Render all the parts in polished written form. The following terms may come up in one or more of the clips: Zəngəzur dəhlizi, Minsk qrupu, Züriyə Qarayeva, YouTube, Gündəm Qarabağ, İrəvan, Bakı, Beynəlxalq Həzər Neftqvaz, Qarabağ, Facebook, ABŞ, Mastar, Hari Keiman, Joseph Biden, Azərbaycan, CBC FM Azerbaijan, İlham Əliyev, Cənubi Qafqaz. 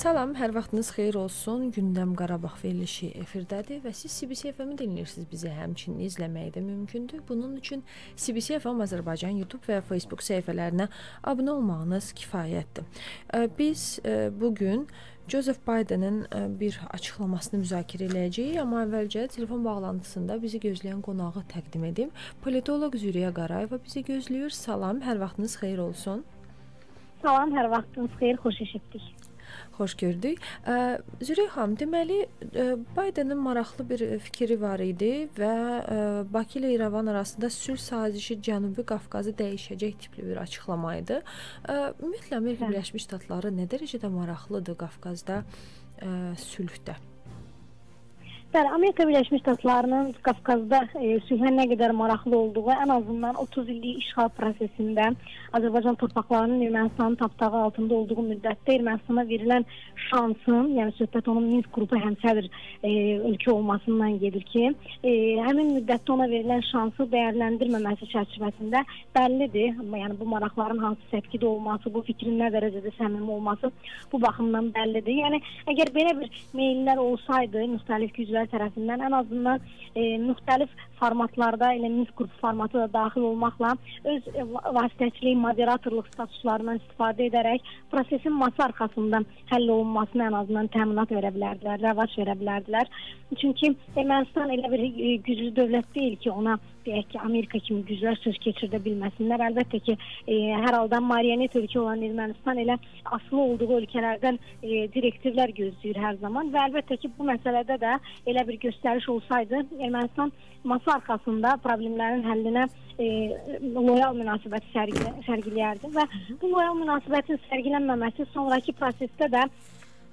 Salam, hər vaxtınız xeyir olsun. Gündəm Qarabağ verilişi efirdədir və siz CBC FM-i dinləyirsiniz. Bizi həmçinin izləmək də mümkündür. Bunun üçün CBC FM Azerbaijan YouTube və Facebook səhifələrinə abunə olmağınız kifayətdir. Biz bugün Joseph Biden'ın bir açıqlamasını müzakirə eləyəcəyik, amma əvvəlcə telefon bağlantısında bizi gözləyən qonağı təqdim edim. Politoloq Züriyə Qarayeva bizi gözləyir. Salam, hər vaxtınız xeyir olsun. Salam, hər vaxtınız xeyir, xoş eşitdik. Xoş gördük. Züriyə xanım, deməli, Biden'ın maraqlı bir fikri var idi və Bakı ilə İrəvan arasında sülh sazişi Cənubi Qafqazı dəyişəcək tipli bir açıqlama idi. Ümumiyyətlə, Amerika Birləşmiş Ştatları nə dərəcədə maraqlıdır Qafqazda sülhdə? Bəli, Amerika Birləşmiş Ştatlarının Qafqazda sülhə nə qədər maraqlı olduğu ən azından 30 illik işğal prosesində Azərbaycan torpaqlarının Ermənistanın tapdağı altında olduğu müddətdə Ermənistana verilən şansın, yəni söhbət onun Minsk qrupu həmsədr ölkə olmasından gedir ki, həmin müddətdə ona verilən şansı dəyərləndirməməsi çərçivəsində bəllidir. Yəni bu maraqların hansı səpkidə olması, bu fikrin nə dərəcədə səmimi olması bu baxımdan bəllidir. Yəni əgər belə bir meyillər olsaydı müxtəlif güclər tərəfindən ən azından müxtəlif formatlarda, elə Minsk qrupu formatı da daxil olmaqla öz vasitəçilik, moderatorluq statuslarından istifadə edərək prosesin masa arxasında həll olunmasına ən azından təminat verə bilərdilər, rəvac verə bilərdilər. Çünki Ermənistan elə bir güclü dövlət deyil ki, ona deyək ki, Amerika kimi güclər söz keçirdə bilməsinlər. Əlbəttə ki, hər halda marionet ölkə olan Ermənistan elə asılı olduğu ölkələrdən direktivlər gözləyir hər zaman və əlbəttə ki, bu məsələdə də elə bir göstəriş olsaydı, Ermənistan masa arxasında problemlərin həllinə loyal münasibəti sərgiləyərdi və bu loyal münasibətin sərgilənməməsi sonraki prosesdə də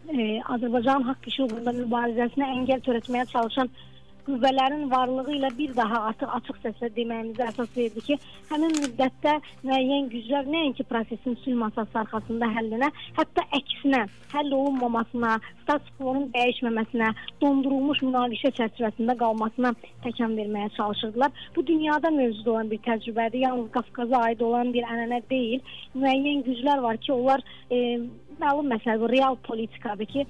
Azərbaycan haqq işi uğrunda mübarizəsinə əngəl törətməyə çalışan qüvvələrin varlığı ilə bir daha açıq səslə deməyimizə əsas verdi ki, həmin müddətdə müəyyən güclər nəinki prosesin sülh masası arxasında həllinə, hətta əksinə, həll olunmamasına, status-quo'nun dəyişməməsinə, dondurulmuş münaqişə çərçivəsində qalmasına təkan verməyə çalışırdılar. Bu dünyada mövcud olan bir təcrübədir, yalnız Qafqaza aid olan bir ənənə deyil. Müəyyən güclər var ki, onlar məlum məsələ bu, real politikadır ki,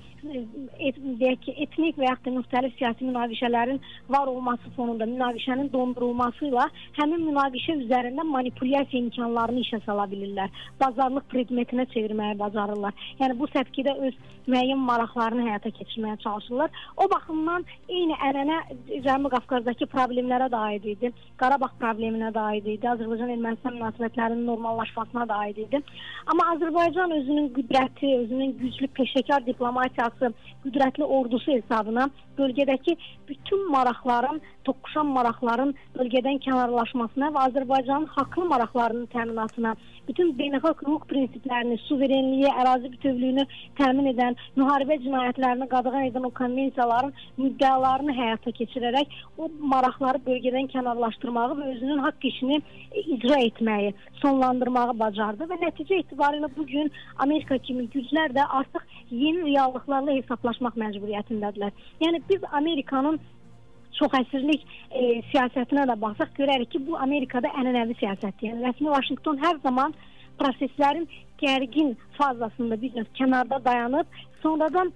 etnik və yaxud da müxtəlif siyasi münaqişələrin var olması fonunda münaqişənin dondurulmasıyla həmin münaqişə üzərində manipulyasiya imkanlarını işə sala bilirlər. Bazarlıq predmetinə çevirməyə bacarırlar. Yəni bu səpkidə öz müəyyən maraqlarını həyata keçirməyə çalışırlar. O baxımdan eyni ənənə Cənubi Qafqazdakı problemlərə də aid idi. Qarabağ probleminə də aid idi. Azərbaycan-Ermənistan münasibətlərinin normallaşmasına da aid idi. Amma Azərbaycan özünün qüdrəti, özünün güclü peşəkar diplomatiyası, qüdrətli ordusu hesabına bölgədəki bütün maraqların, toqquşan maraqların bölgədən kənarlaşmasına və Azərbaycanın haqlı maraqlarının təminatına, bütün beynəlxalq hüquq prinsiplərini, suverenliyi, ərazi bütövlüyünü təmin edən, müharibə cinayətlərini qadağan edən o konvensiyaların müddəalarını həyata keçirərək o maraqları bölgədən kənarlaşdırmağı və özünün haqq işini icra etməyi, sonlandırmağı bacardı və nəticə etibarıyla bugün Amerika kimi güclər də artıq yeni reallıqlarla hesablaşmaq məcburiyyətindədirlər. Yəni biz Amerikanın çox əsirlik siyasətinə də baxsaq görərik ki, bu Amerikada ənənəvi siyasətdir. Yəni rəsmi Vaşinqton hər zaman proseslərin gərgin fazasında bir növ kənarda dayanıb, sonradan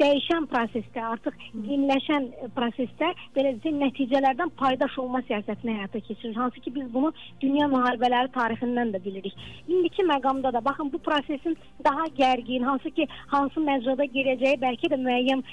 dəyişən prosesdə, artıq yeniləşən prosesdə beləcə nəticələrdən paydaş olma siyasətini həyata keçirir. Hansı ki, biz bunu dünya müharibələri tarixindən də bilirik. İndiki məqamda da, baxın, bu prosesin daha gərgin, hansı məcrada girəcəyi bəlkə də müəyyən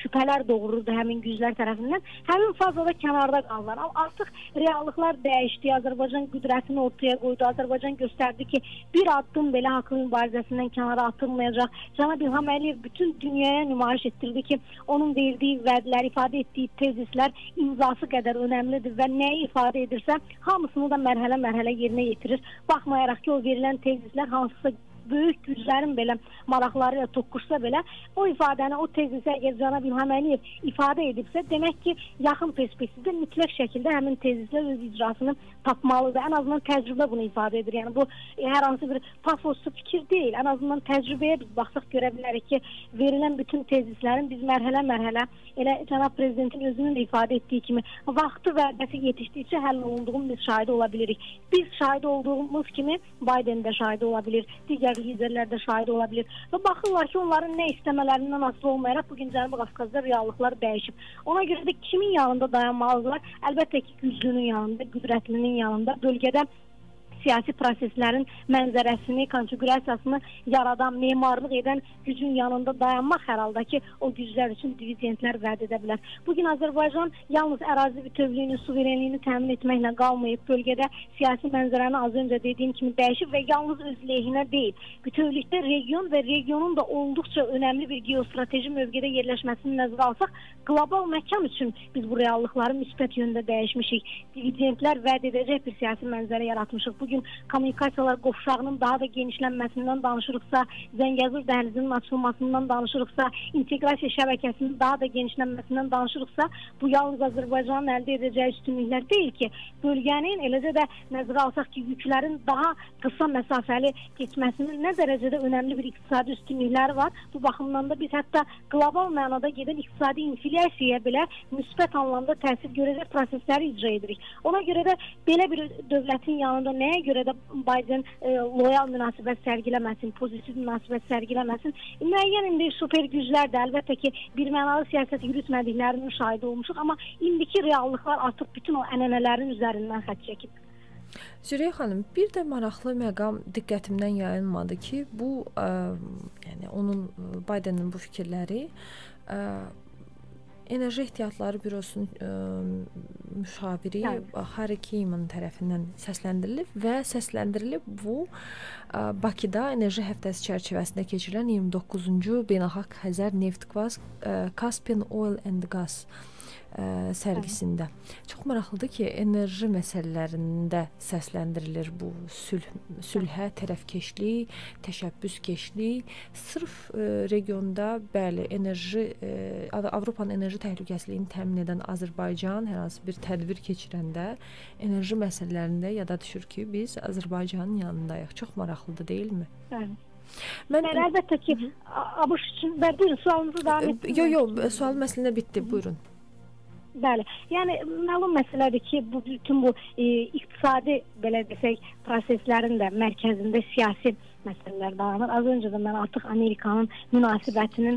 şübhələr doğururdu həmin güclər tərəfindən. Həmin fazada kənarda qalırlar. Artıq reallıqlar dəyişdi, Azərbaycan qüdrətini ortaya qoydu, Azərbaycan göstərdi ki, bir addım belə haqlı mübarizəsindən kənara atılmayacaq. Cənab İlham Əliyev bütün dünyaya nümayiş etdirdi ki, onun verdiyi vədlər, ifadə etdiyi tezislər imzası qədər önəmlidir və nəyi ifadə edirsə, hamısını da mərhələ-mərhələ yerinə yetirir. Baxmayaraq ki, o verilən tezislər hansısa böyük güclərin belə maraqları ilə toqquşsa belə, o ifadəni, o tezisə əgər Cənab İlham Əliyev ifadə edibsə, demək ki, yaxın perspektivdə mütləq şəkildə həmin tezislər öz icrasını tapmalıdır. Ən azından təcrübə bunu ifadə edir. Yəni bu, hər hansı bir pasoslu fikir deyil. Ən azından təcrübəyə biz baxsaq görə bilərik ki, verilən bütün tezislərin biz mərhələ-mərhələ, elə Cənab Prezidentin özünün də ifadə etdiyi kimi, vaxtı və vədəsi yetişdikcə həll olunduğunu biz şahid ola bilirik. Biz şahid olduğumuz kimi Biden də şahid ola bilir, digər liderler, liderler de şahid olabilir. Ve bakırlar ki onların ne istemelerinden asılı olmayarak bugün Cənubi Qafqazda reallıqlar değişib. Ona göre de kimin yanında dayanmalıdırlar? Elbette ki güclünün yanında, qüdrətlinin yanında, bölgede siyasi proseslerin mənzərəsini, konfigurasiyasını yaradan, memarlıq edən gücün yanında dayanmaq hər halda ki, o güclər üçün dividendlər vəd edə bilər. Bugün Azərbaycan yalnız ərazi bütövlüyünü, suverenliyini təmin etməklə qalmayıb, bölgədə siyasi mənzərəni az öncə dediyim kimi dəyişib və yalnız öz lehinə deyil, bütövlükdə region və regionun da olduqca önəmli bir geostrateji mövqedə yerləşməsini nəzərə alsaq, qlobal məkan üçün biz bu reallıqları müsbət yöndə dəyişmişik, dividendlər vəd edəcək bir siyasi mənzərə yaratmışıq. Bugün kommunikasiyalar qovşağının daha da genişlənməsindən danışırıqsa, Zəngəzur dəhlizinin açılmasından danışırıqsa, inteqrasiya şəbəkəsinin daha da genişlənməsindən danışırıqsa, bu yalnız Azərbaycanın əldə edəcəyi üstünlüklər deyil ki, bölgənin eləcə də nəzərə alsaq ki, yüklərin daha qısa məsafəli keçməsinin nə dərəcədə önəmli bir iqtisadi üstünlükləri var. Bu baxımdan da biz hətta qlobal mənada gedən iqtisadi inflyasiyaya belə müsbət anlamda təsir görəcək prosesləri icra edirik. Ona görə də belə bir dövlətin yanında nəyə görə də Biden loyal münasibət sərgiləməsin, pozitiv münasibət sərgiləməsin. Müəyyən indi super güclər də əlbəttə ki, bir mənalı siyasət yürütmədiklərinin şahidi olmuşuq, amma indiki reallıqlar artıq bütün o ənənələrin üzərindən xətt çəkib. Züriyə xanım, bir də maraqlı məqam diqqətimdən yayılmadı ki, bu, yəni onun, Bidenin bu fikirləri Enerji Ehtiyatları Bürosunun müşaviri Hari Keiman tərəfindən səsləndirilib və səsləndirilib bu Bakıda enerji həftəsi çərçivəsində keçirilən 29-cu Beynəlxalq Həzər Neftqvaz Caspian Oil and Gas sərgisində. Çox maraqlıdır ki, enerji məsələlərində səsləndirilir bu sülhə tərəfkeşlik, təşəbbüskeşlik. Sırf regionda, bəli, enerji, Avropanın enerji təhlükəsizliyini təmin edən Azərbaycan hər hansı bir tədbir keçirəndə enerji məsələlərində yada düşür ki, biz Azərbaycanın yanındayıq. Çox maraqlıdır, deyilmi? Bəli. Mən əlbəttə ki, ABŞ üçün, buyurun, sualınızı davam etdiniz. Yox, sual məsələ bitdi, buyurun. Bəli, yəni məlum məsələdir ki, bütün bu iqtisadi, belə desək, proseslərin də mərkəzində siyasi məsələlər dayanır. Az öncə də mən artıq Amerikanın münasibətinin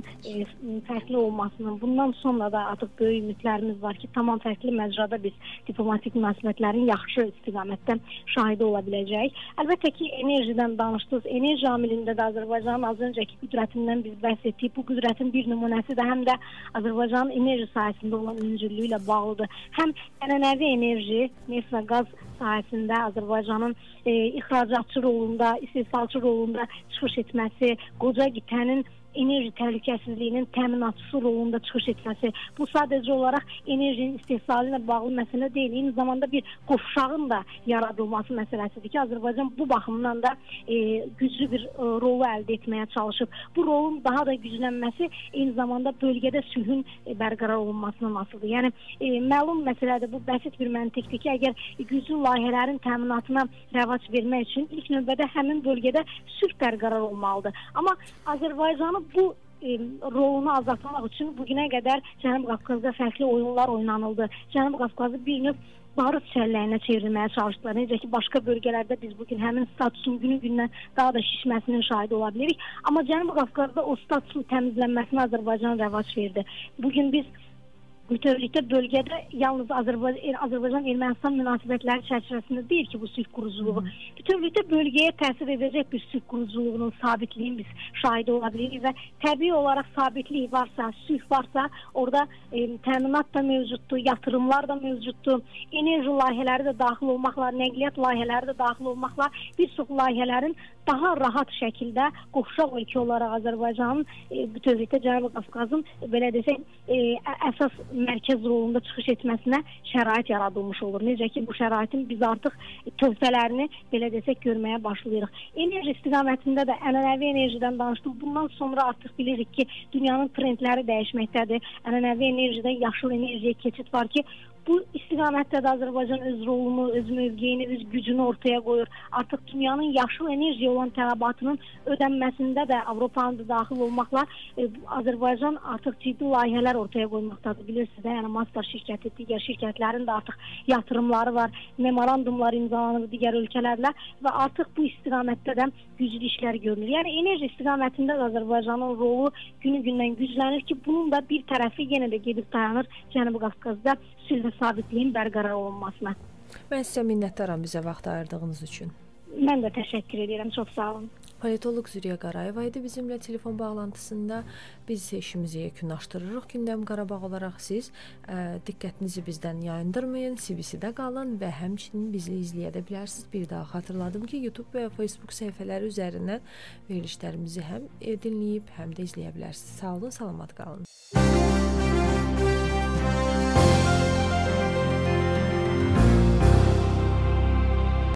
fərqli olmasının, bundan sonra da artıq böyük ümidlərimiz var ki, tamam fərqli məcrada biz diplomatik münasibətlərin yaxşı istiqamətdən şahidi ola biləcəyik. Əlbəttə ki, enerjidən danışdınız. Enerji amilində də Azərbaycanın az öncəki qüdrətindən biz bəhs etdik. Bu qüdrətin bir nümunəsi də həm də Azərbaycanın enerji sahəsində olan öncüllüyü ilə bağlıdır. Həm ənənəvi enerji, neft və qaz sahəsində Azərbaycanın ixracatçı rolunda, istehsalçı rolunda çıxış etməsi, qoca qitənin enerji təhlükəsizliyinin təminatçısı rolunda çıxış etməsi. Bu sadəcə olaraq enerjinin istehsalı ilə bağlı məsələ deyil, eyni zamanda bir qovşağın da yaradılması məsələsidir ki, Azərbaycan bu baxımdan da güclü bir rolu əldə etməyə çalışıb. Bu rolun daha da güclənməsi eyni zamanda bölgədə sülhün bərqərar olunmasına asılıdır. Yəni, məlum məsələdir, bu bəsit bir məntiqdir ki, əgər güclü layihələrin təminatına rəvac vermək üçün ilk növbədə həmin bölgədə sülh bərqərar olmalıdır. Amma Azərbaycanın bu rolunu azaltmaq üçün bugünə qədər Cənubi Qafqazda fərqli oyunlar oynanıldı. Cənubi Qafqazı bir növ barut çəlləyinə çevrilməyə çalışdılar. Necə ki, başqa bölgələrdə biz bugün həmin statusun günü-gündən daha da şişməsinin şahidi ola bilirik. Amma Cənubi Qafqazda o statusun təmizlənməsini Azərbaycan rəvac verdi. Bugün biz bütövlükdə bölgədə yalnız Azərbaycan-Ermənistan münasibətləri çərçivəsində deyil ki, bu sülh quruculuğu. Bütövlükdə bölgəyə təsir edəcək bir sülh quruculuğunun sabitliyini biz şahid ola bilirik və təbii olaraq sabitlik varsa, sülh varsa, orada təminat da mövcuddur, yatırımlar da mövcuddur, enerji layihələri də daxil olmaqla, nəqliyyat layihələri də daxil olmaqla bir çox layihələrin daha rahat şəkildə qovşaq ölkə olaraq Azərbaycanın bütövlükdə Cənubi Qafqazın belə desək, əsas mərkəz rolunda çıxış etməsinə şərait yaradılmış olur. Necə ki, bu şəraitin biz artıq tövbələrini belə desək, görməyə başlayırıq. Enerji istiqamətində də ənənəvi enerjidən danışdım. Bundan sonra artıq bilirik ki, dünyanın trendləri dəyişməkdədir. Ənənəvi enerjidən yaşıl enerjiyə keçid var ki, Bu istiqamətdə də Azərbaycan öz rolunu, öz mövqeyini, öz gücünü ortaya qoyur. Artıq dünyanın yaşıl enerjiyə olan tələbatının ödənməsində də Avropanın da daxil olmaqla Azərbaycan artıq ciddi layihələr ortaya qoymaqdadır. Bilirsiniz də, yəni Mastar şirkəti, digər şirkətlərin də artıq yatırımları var, memorandumlar imzalanır digər ölkələrlə və artıq bu istiqamətdə də güclü işlər görünür. Yəni enerji istiqamətində də Azərbaycanın rolu günü-gündən güclənir ki, bunun da bir tərəfi yenə də gedib dayanır Cənubi Qafqazda sülhə sabitliyin bərqərar olunmasına. Mən sizə minnətdaram bizə vaxt ayırdığınız üçün. Mən də təşəkkür edirəm, çox sağ olun. Politolog Züriyə Qarayeva idi bizimlə telefon bağlantısında. Biz işimizi yekunlaşdırırıq Gündəm Qarabağ olaraq. Siz diqqətinizi bizdən yayındırmayın, CBC-də qalın və həmçinin bizi izləyə də bilərsiniz. Bir daha xatırladım ki, YouTube və Facebook səhifələri üzərindən verilişlərimizi həm dinləyib, həm də izləyə bilərsiniz. Sağ olun, salamat qalın.